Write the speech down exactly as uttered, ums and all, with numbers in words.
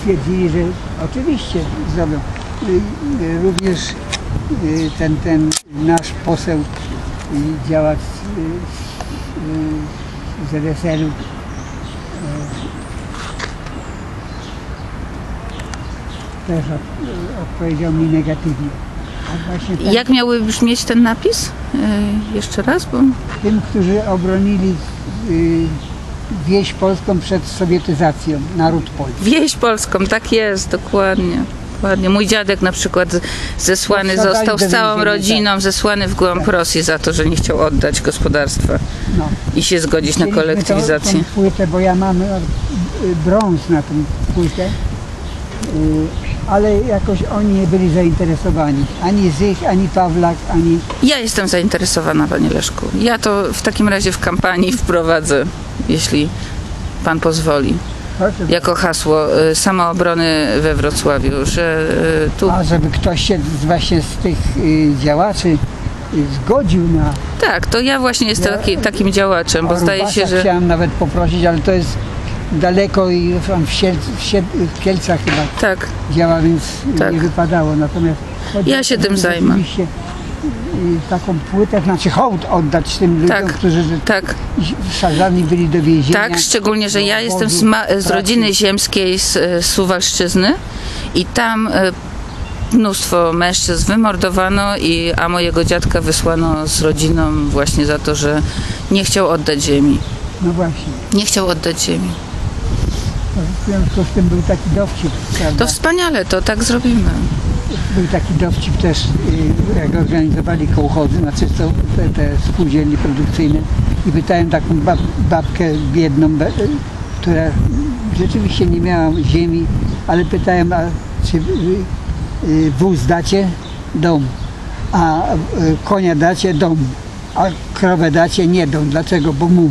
stwierdzili, że oczywiście zrobią. Również ten, ten nasz poseł, działacz z Z S R-u, też odpowiedział mi negatywnie. Ten... Jak miałby brzmieć ten napis? Yy, jeszcze raz, bo... Tym, którzy obronili yy, wieś polską przed sowietyzacją, naród polski. Wieś polską, tak jest, dokładnie. dokładnie. Mój dziadek na przykład zesłany no, został z całą rodziną, tak. zesłany w głąb tak. Rosji za to, że nie chciał oddać gospodarstwa no. i się zgodzić Chcieliśmy na kolektywizację. Tą płytę, bo ja mam brąz na tą płytę. Ale jakoś oni nie byli zainteresowani. Ani Zych, ani Pawlak, ani... Ja jestem zainteresowana, panie Leszku. Ja to w takim razie w kampanii wprowadzę, jeśli pan pozwoli. Jako hasło samoobrony we Wrocławiu, że tu... A żeby ktoś się właśnie z tych działaczy zgodził na... Tak, to ja właśnie jestem ja... taki, takim działaczem, bo zdaje się, że... Chciałem nawet poprosić, ale to jest... daleko i w, Siel, w, Siel, w Kielcach chyba tak. działa, więc tak. nie wypadało. Natomiast ja się tym zajmę. Taką płytę, znaczy hołd oddać tym tak. ludziom, którzy tak. wsadzani byli do więzienia. Tak, szczególnie, że ja jestem z, z rodziny ziemskiej z Suwalszczyzny i tam mnóstwo mężczyzn wymordowano, i, a mojego dziadka wysłano z rodziną właśnie za to, że nie chciał oddać ziemi. No właśnie. Nie chciał oddać ziemi. W związku z tym był taki dowcip, prawda? To wspaniale, to tak zrobimy. Był taki dowcip też, jak organizowali kołchozy, znaczy to, te, te spółdzielnie produkcyjne, i pytałem taką bab, babkę biedną, która rzeczywiście nie miała ziemi, ale pytałem, a czy wóz dacie? Dom. A konia dacie? Dom. A krowę dacie? Nie dom. Dlaczego? Bo mu.